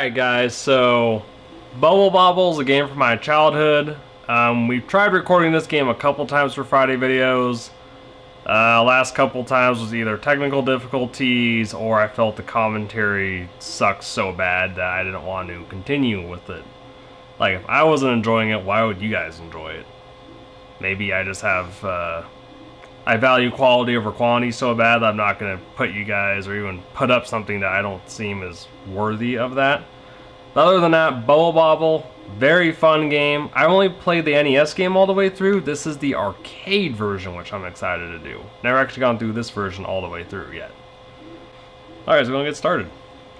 Alright guys, so Bubble Bobble is a game from my childhood. We've tried recording this game a couple times for Friday videos. Last couple times was either technical difficulties or I felt the commentary sucked so bad that I didn't want to continue with it. Like, if I wasn't enjoying it, why would you guys enjoy it? Maybe I just have, I value quality over quantity so bad that I'm not going to put you guys or even put up something that I don't seem as worthy of that. But other than that, Bubble Bobble, very fun game. I only played the NES game all the way through. This is the arcade version, which I'm excited to do. Never actually gone through this version all the way through yet. Alright, so we're going to get started.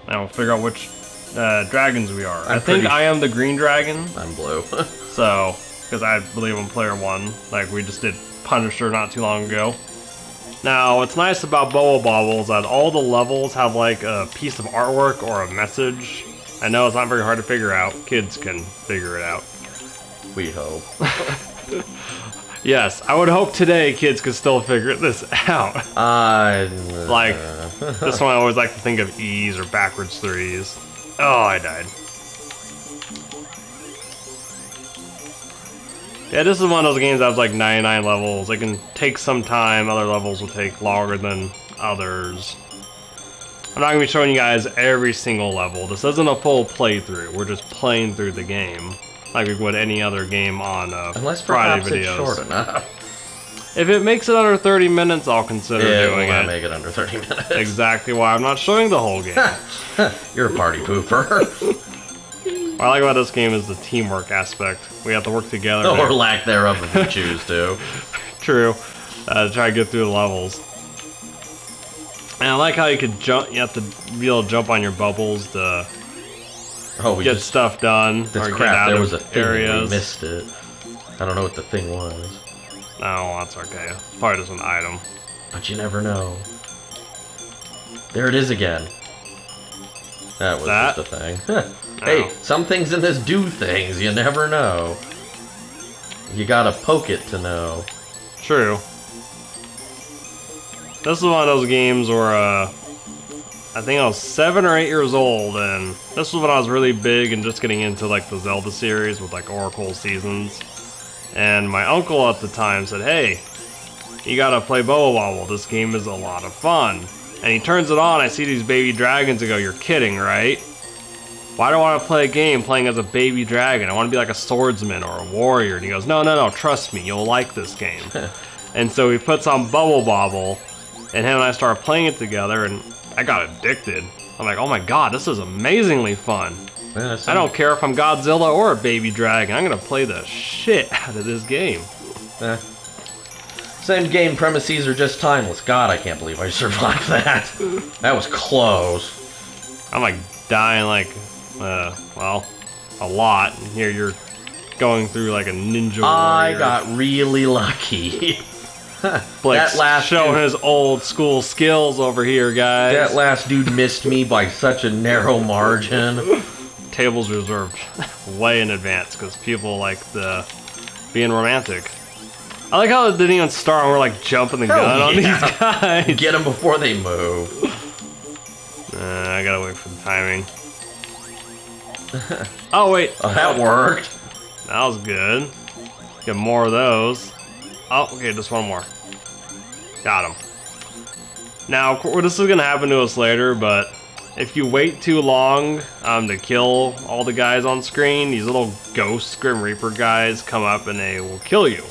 And we'll figure out which dragons we are. I think I am the green dragon. I'm blue. So, because I believe I'm player one. Like, we just did Punisher not too long ago. Now, what's nice about Bubble Bobble is that all the levels have like a piece of artwork or a message. I know it's not very hard to figure out. Kids can figure it out. We hope. Yes, I would hope today kids could still figure this out. Like, this one I always like to think of E's or backwards threes. Oh, I died. Yeah, this is one of those games that has like 99 levels. It can take some time, other levels will take longer than others. I'm not going to be showing you guys every single level. This isn't a full playthrough, we're just playing through the game. Like we would any other game on Friday videos. Unless it's short enough. If it makes it under 30 minutes, I'll consider doing it. Yeah, make it under 30 minutes. Exactly why I'm not showing the whole game. You're a party pooper. What I like about this game is the teamwork aspect. We have to work together. Or lack thereof if we choose to. True. To try to get through the levels. And I like how you could jump. You have to be able to jump on your bubbles to get stuff done. That's crap. There was a thing we missed it. I don't know what the thing was. Oh, that's okay. Probably just an item. But you never know. There it is again. That was just a thing. Hey, some things in this do things. You never know. You gotta poke it to know. True. This is one of those games where, I think I was 7 or 8 years old, and this was when I was really big and just getting into, like, the Zelda series with, like, Oracle Seasons. And my uncle at the time said, hey, you gotta play Bubble Bobble. This game is a lot of fun. And he turns it on, I see these baby dragons and go, you're kidding, right? Why do I want to play a game playing as a baby dragon? I want to be like a swordsman or a warrior. And he goes, no, no, no, trust me, you'll like this game. And so he puts on Bubble Bobble, and him and I started playing it together, and I got addicted. I'm like, oh my god, this is amazingly fun. Yeah, I don't care if I'm Godzilla or a baby dragon. I'm going to play the shit out of this game. Same game premises are just timeless. God, I can't believe I survived that. That was close. I'm like dying like, well, a lot. And here you're going through like a ninja warrior. I got really lucky. Blake's showing his old school skills over here, guys. That last dude missed me by such a narrow margin. Tables reserved way in advance because people like the being romantic. I like how it didn't even start and we're like jumping the gun on these guys. Get them before they move. I gotta wait for the timing. Oh wait. Oh, that worked. That was good. Get more of those. Oh, okay, just one more. Got him. Now, this is gonna happen to us later, but if you wait too long to kill all the guys on screen, these little ghost Grim Reaper guys come up and they will kill you.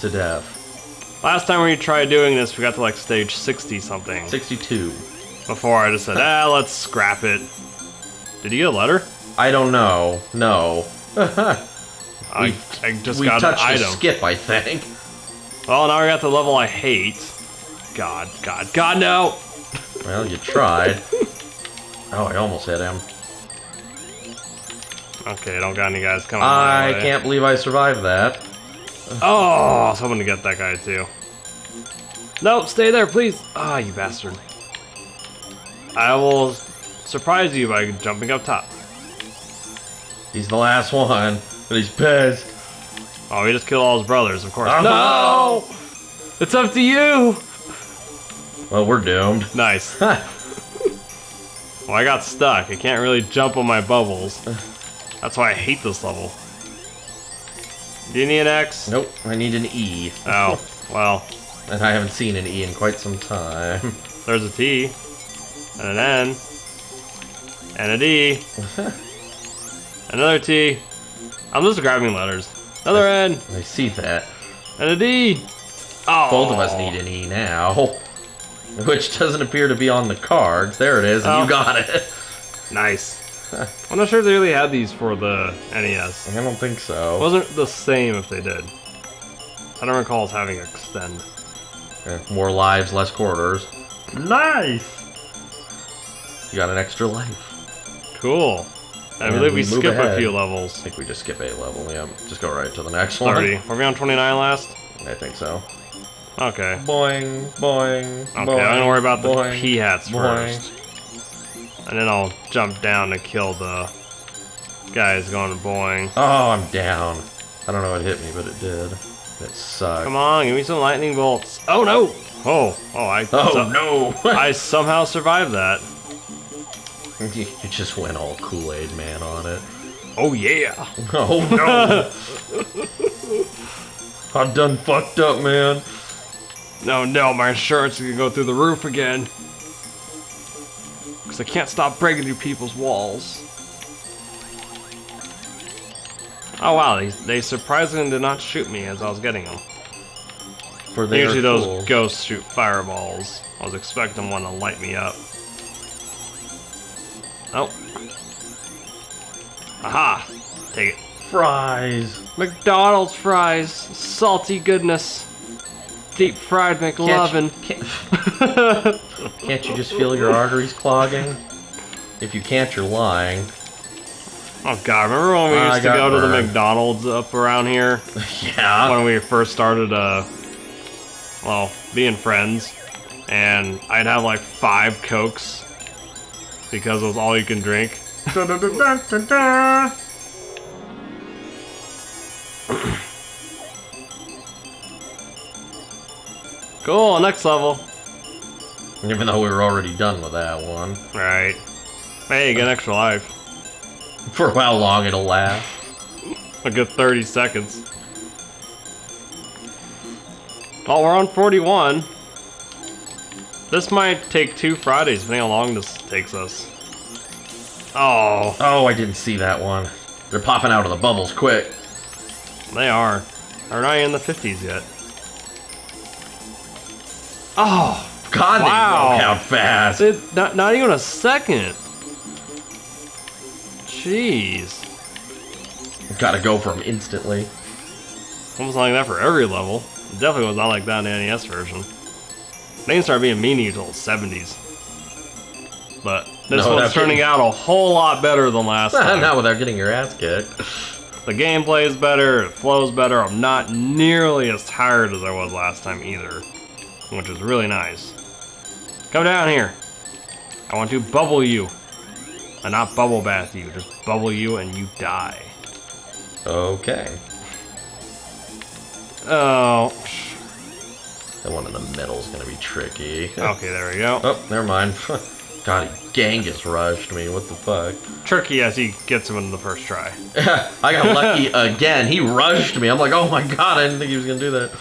To death. Last time we tried doing this, we got to like stage 60 something. 62. Before I just said, let's scrap it. Did you get a letter? I don't know. No. I just got an item. We touched skip, I think. Well, now we got the level I hate. God, God, God, no! Well, you tried. Oh, I almost hit him. Okay, don't got any guys coming. I can't believe I survived that. Oh, so I'm gonna get that guy too. Nope, stay there, please. Ah, you bastard. I will surprise you by jumping up top. He's the last one, but he's pissed. Oh, he just killed all his brothers, of course. No! It's up to you! Well, we're doomed. Nice. Well, I got stuck. I can't really jump on my bubbles. That's why I hate this level. Do you need an X? Nope, I need an E. Oh, well. And I haven't seen an E in quite some time. There's a T. And an N. And a D. Another T. I'm just grabbing letters. Another N. I see that. And a D. Oh. Both of us need an E now. Which doesn't appear to be on the cards. There it is, and you got it. Nice. I'm not sure if they really had these for the NES. I don't think so. It wasn't the same if they did. I don't recall us having EXTEND. More lives, less quarters. Nice! You got an extra life. Cool. I believe we skip a few levels. I think we just skip a level, yeah. Just go right to the next one. 30. Were we on 29 last? I think so. Okay. Boing, boing, okay, boing, I'm gonna worry about the boing, pea hats first. Boing. And then I'll jump down to kill the guys going boing. Oh, I'm down. I don't know what hit me, but it did. It sucked. Come on, give me some lightning bolts. Oh, no! Oh, no! I somehow survived that. You just went all Kool-Aid Man on it. Oh, yeah! Oh, no! I'm done fucked up, man. No, no, my insurance is going to go through the roof again. Because I can't stop breaking through people's walls. Oh, wow, they surprisingly did not shoot me as I was getting them. Usually those ghosts shoot fireballs. I was expecting one to light me up. Oh. Aha! Take it. Fries. McDonald's fries. Salty goodness. Deep fried McLovin. Can't you just feel your arteries clogging? If you can't, you're lying. Oh god, remember when we used to go to the McDonald's up around here? Yeah. When we first started, well, being friends. And I'd have like 5 Cokes. Because it was all you can drink. Cool, next level. Even though we were already done with that one. Right. Hey, get an extra life. For how long it'll last? A good 30 seconds. Well, we're on 41. This might take 2 Fridays, depending how long this takes us. Oh. Oh, I didn't see that one. They're popping out of the bubbles quick. They are. They're not in the 50s yet. Oh, god, wow. They broke out fast. It, not even a second. Jeez. Gotta go for them instantly. Almost like that for every level. It definitely was not like that in the NES version. They didn't start being mean until the 70s. But this one's turning out a whole lot better than last time. Not without getting your ass kicked. The gameplay is better, it flows better. I'm not nearly as tired as I was last time either. Which is really nice. Come down here. I want to bubble you. And not bubble bath you. Just bubble you and you die. Okay. Oh. The one in the middle's gonna be tricky. Okay, there we go. Oh, never mind. God, Genghis rushed me. What the fuck? Tricky as he gets him in the first try. I got lucky again. He rushed me. I'm like, oh my god, I didn't think he was gonna do that.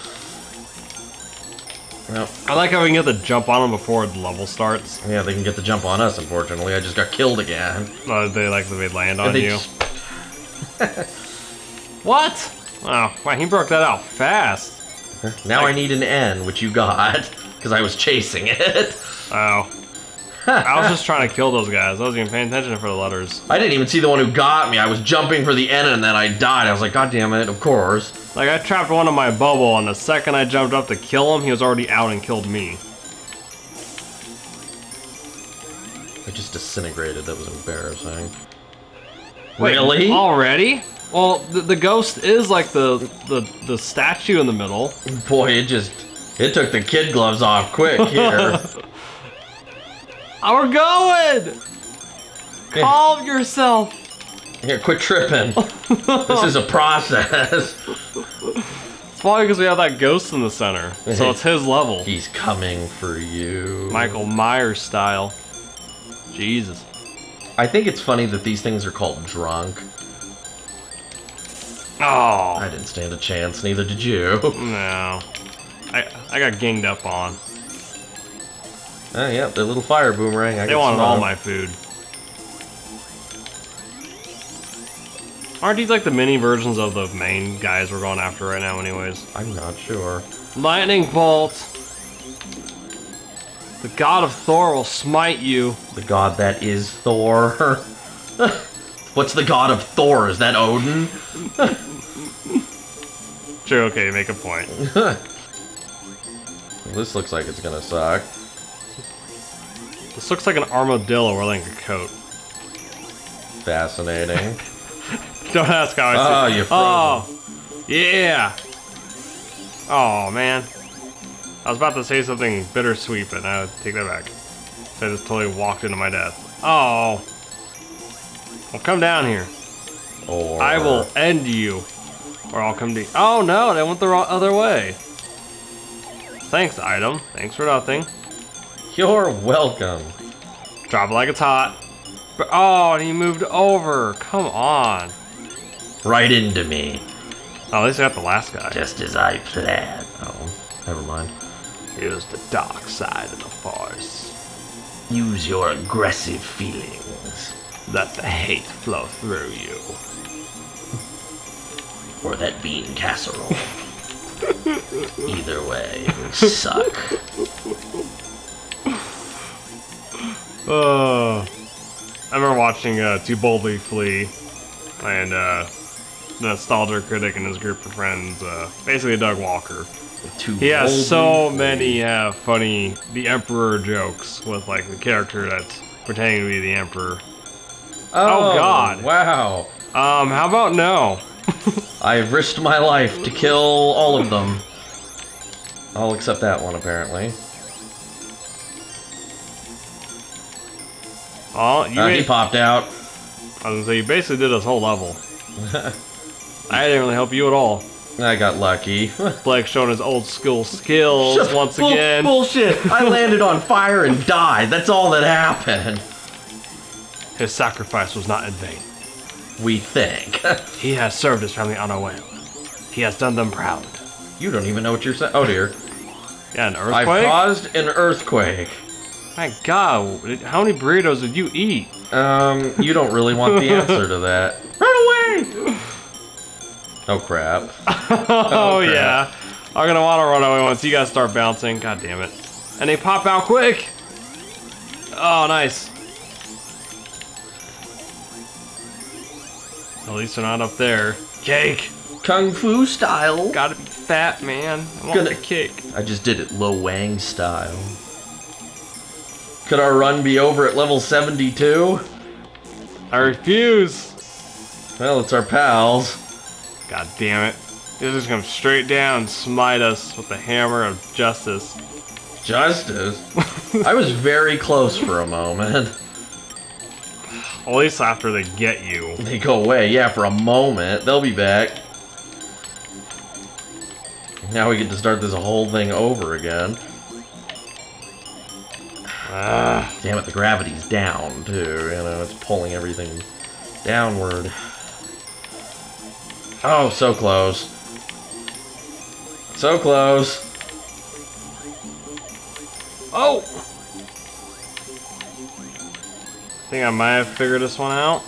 Nope. I like how we can get the jump on them before the level starts. Yeah, they can get the jump on us, unfortunately. I just got killed again. Oh, they like that they land on you. What? Oh, wow, he broke that out fast. Now I need an N, which you got, because I was chasing it. Oh. I was just trying to kill those guys. I wasn't even paying attention for the letters. I didn't even see the one who got me. I was jumping for the N and then I died. I was like, god damn it, of course. Like, I trapped one in my bubble, and the second I jumped up to kill him, he was already out and killed me. I just disintegrated. That was embarrassing. Wait, really? Already? Well, the ghost is like the statue in the middle. Boy, it took the kid gloves off quick here. We're going! Calm yourself! Here, quit tripping. This is a process. It's probably because we have that ghost in the center, so it's his level. He's coming for you. Michael Myers style. Jesus. I think it's funny that these things are called drunk. Oh! I didn't stand a chance, neither did you. No. I got ganged up on. Oh, yeah, the little fire boomerang. They wanted all my food. Aren't these like the mini versions of the main guys we're going after right now anyways? I'm not sure. Lightning Bolt! The god of Thor will smite you. The god that is Thor. What's the god of Thor? Is that Odin? Sure, okay, make a point. This looks like it's gonna suck. This looks like an armadillo wearing a coat. Fascinating. Don't ask how I see it. Oh, you're frozen. Oh, yeah. Oh, man. I was about to say something bittersweet, but now take that back. So I just totally walked into my death. Oh. Well, come down here. Or... I will end you. Or I'll come to you. Oh, no, they went the other way. Thanks, item. Thanks for nothing. You're welcome. Drop it like it's hot. But, oh, and he moved over. Come on. Right into me. Oh, at least I got the last guy. Just as I planned. Oh, never mind. Here's the dark side of the force. Use your aggressive feelings. Let the hate flow through you. Or that bean casserole. Either way, it would suck. I remember watching Too Boldly Flea, and Nostalgia Critic and his group of friends, basically Doug Walker. He has so many funny the Emperor jokes with like the character that's pretending to be the Emperor. Oh God! Wow. How about no? I've risked my life to kill all of them. All except that one, apparently. Oh, you he popped out. I was gonna say, you basically did this whole level. I didn't really help you at all. I got lucky. Blake's showing his old school skills once again. Bullshit! I landed on fire and died. That's all that happened. His sacrifice was not in vain. We think. He has served his family on our way. He has done them proud. You don't even know what you're saying. Oh dear. Yeah, an earthquake? I caused an earthquake. My God, how many burritos did you eat? You don't really want the answer to that. Run away! Oh, crap. Oh, crap. Yeah. I'm going to want to run away once you guys start bouncing. God damn it. And they pop out quick! Oh, nice. At least they're not up there. Cake! Kung Fu style. Gotta be fat, man. I want the cake. I just did it Lo Wang style. Could our run be over at level 72? I refuse. Well, it's our pals. God damn it. They're just gonna straight down and smite us with the hammer of justice. Justice? I was very close for a moment. At least after they get you. They go away, yeah, for a moment. They'll be back. Now we get to start this whole thing over again. Damn it, the gravity's down, too. You know, it's pulling everything downward. Oh, so close. So close. Oh! I think I might have figured this one out.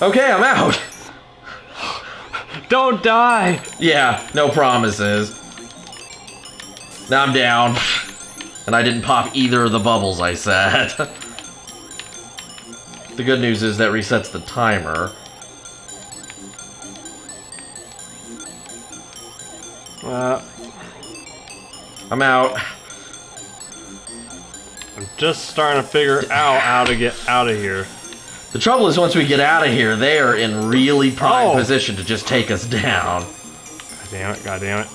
Okay, I'm out! Don't die! Yeah, no promises. Now I'm down. And I didn't pop either of the bubbles I said. The good news is that resets the timer. I'm out. I'm just starting to figure out how to get out of here. The trouble is once we get out of here, they are in really prime position to just take us down. God damn it, god damn it.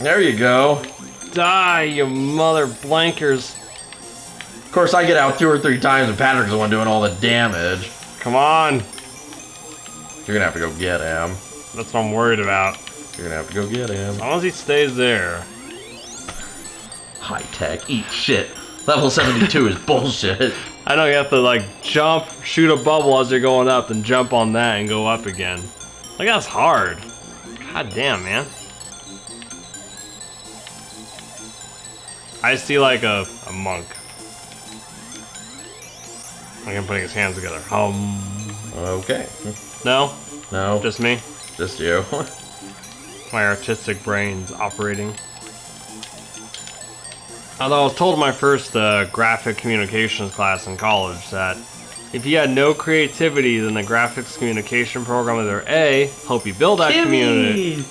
There you go. Die, you mother blankers. Of course, I get out 2 or 3 times and Patrick's the one doing all the damage. Come on. You're gonna have to go get him. That's what I'm worried about. You're gonna have to go get him. As long as he stays there. high tech, eat shit. Level 72 is bullshit. I know you have to like jump, shoot a bubble as you're going up, then jump on that and go up again. Like that's hard. God damn, man. I see like a monk. Like I'm putting his hands together. Okay. No? No. Just me? Just you. My artistic brain's operating. Although I was told in my first graphic communications class in college that if you had no creativity, then the graphics communication program will either A, help you build that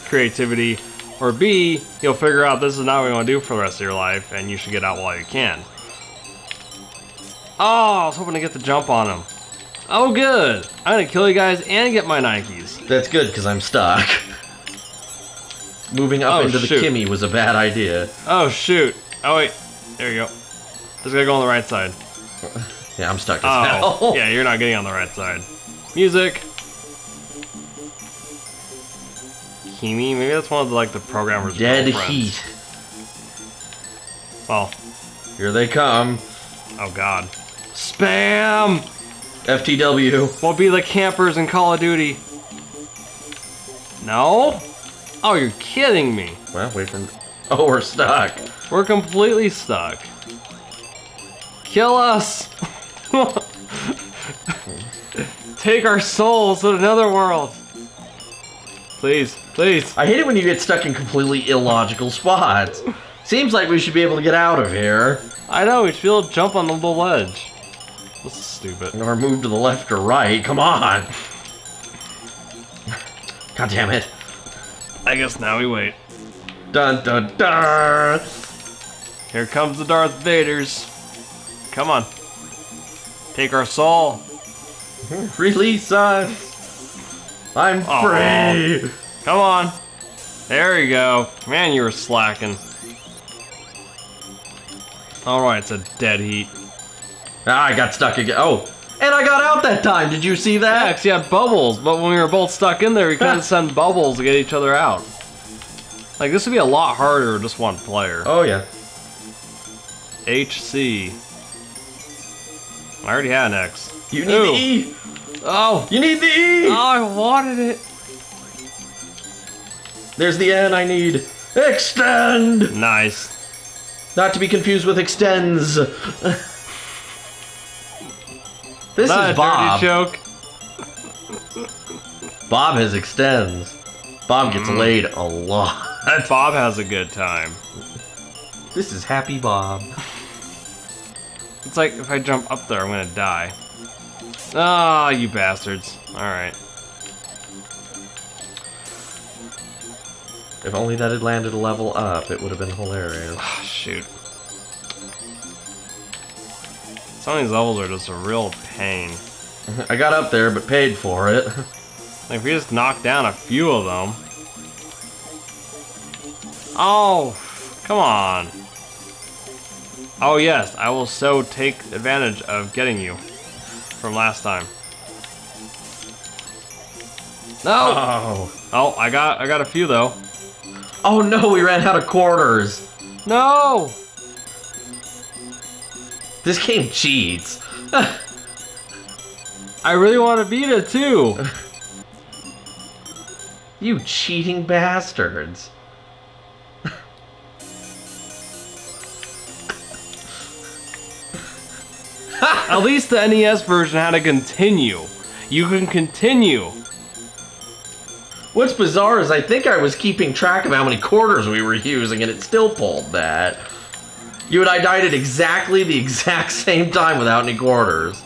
creativity, or B, you'll figure out this is not what you want to do for the rest of your life, and you should get out while you can. Oh, I was hoping to get the jump on him. Oh, good. I'm going to kill you guys and get my Nikes. That's good, because I'm stuck. Moving up into the Kimmy was a bad idea. Oh, shoot. Oh wait, there you go. Just gotta go on the right side. Yeah, I'm stuck as hell. Yeah, you're not getting on the right side. Music. Kimi, maybe that's one of the, like the programmer's girlfriends. Well, here they come. Oh God. Spam. FTW. We'll be the campers in Call of Duty. No. Oh, you're kidding me. Well, wait for. Oh, we're stuck. We're completely stuck. Kill us! Take our souls to another world. Please, please. I hate it when you get stuck in completely illogical spots. Seems like we should be able to get out of here. I know, we should be able to jump on the little ledge. This is stupid. Or move to the left or right, come on! God damn it. I guess now we wait. Dun dun dun! Here comes the Darth Vaders. Come on. Take our soul. Release us. I'm free. Come on. There you go. Man, you were slacking. Alright, it's a dead heat. Ah, I got stuck again. Oh, and I got out that time. Did you see that? Yeah, 'cause you had bubbles, but when we were both stuck in there, we couldn't send bubbles to get each other out. Like, this would be a lot harder with just one player. Oh, yeah. HC. I already had an X. You need the E! Oh! You need the E! Oh, I wanted it! There's the N I need. EXTEND! Nice. Not to be confused with extends. This is Bob. Dirty joke. Bob has extends. Bob gets laid a lot. Bob has a good time. This is Happy Bob. It's like if I jump up there, I'm gonna die. Ah, oh, you bastards. Alright. If only that had landed a level up, it would have been hilarious. Oh, shoot. Some of these levels are just a real pain. I got up there, but paid for it. Like, if we just knock down a few of them. Oh, come on. Oh yes, I will so take advantage of getting you from last time. No. Oh, oh I got a few though. Oh no, we ran out of quarters. No. This game cheats. I really want to beat it too. You cheating bastards. At least the NES version had to continue. You can continue. What's bizarre is I think I was keeping track of how many quarters we were using and it still pulled that. You and I died at exactly the exact same time without any quarters.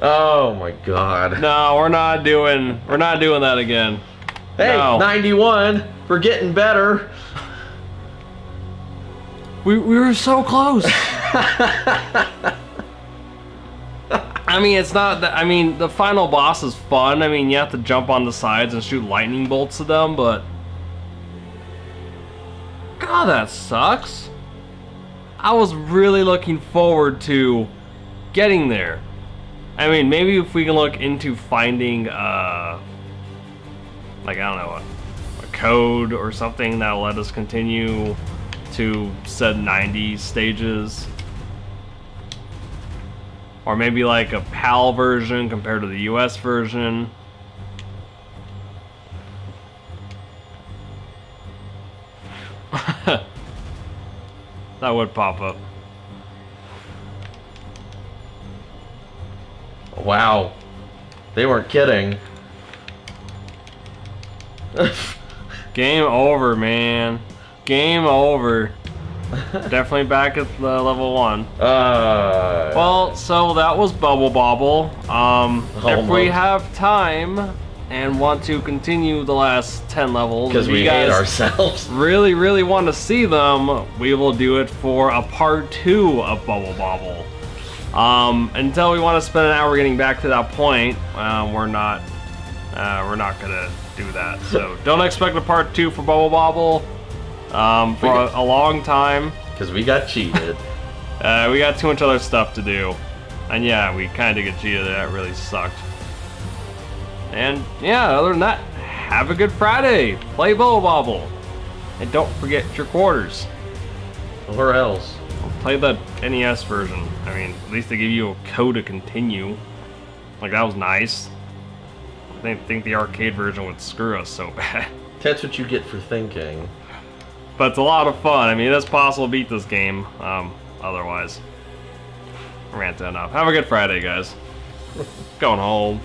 Oh my God. No, we're not doing that again. Hey, no. 91, we're getting better. We were so close. I mean, it's not that, I mean, the final boss is fun. I mean, you have to jump on the sides and shoot lightning bolts at them, but God, that sucks. I was really looking forward to getting there. I mean, maybe if we can look into finding, like, I don't know, a code or something that'll let us continue to said 90 stages. Or maybe like a PAL version compared to the US version. That would pop up. Wow. They weren't kidding. Game over, man. Game over. Definitely back at the level 1. Well, so that was Bubble Bobble. If we have time and want to continue the last 10 levels, because we hate ourselves, really want to see them, we will do it for a part 2 of Bubble Bobble. Until we want to spend an hour getting back to that point, we're not gonna do that. So don't expect a part 2 for Bubble Bobble for a long time, because we got cheated. We got too much other stuff to do, and yeah, we kind of get cheated. That really sucked. And yeah, other than that, have a good Friday. Play Bubble Bobble. And don't forget your quarters. Or else. Play the NES version. I mean, at least they give you a code to continue. Like, that was nice. I didn't think the arcade version would screw us so bad. That's what you get for thinking. But it's a lot of fun. I mean, it's possible to beat this game. Otherwise. Rant that up. Have a good Friday, guys. Going home.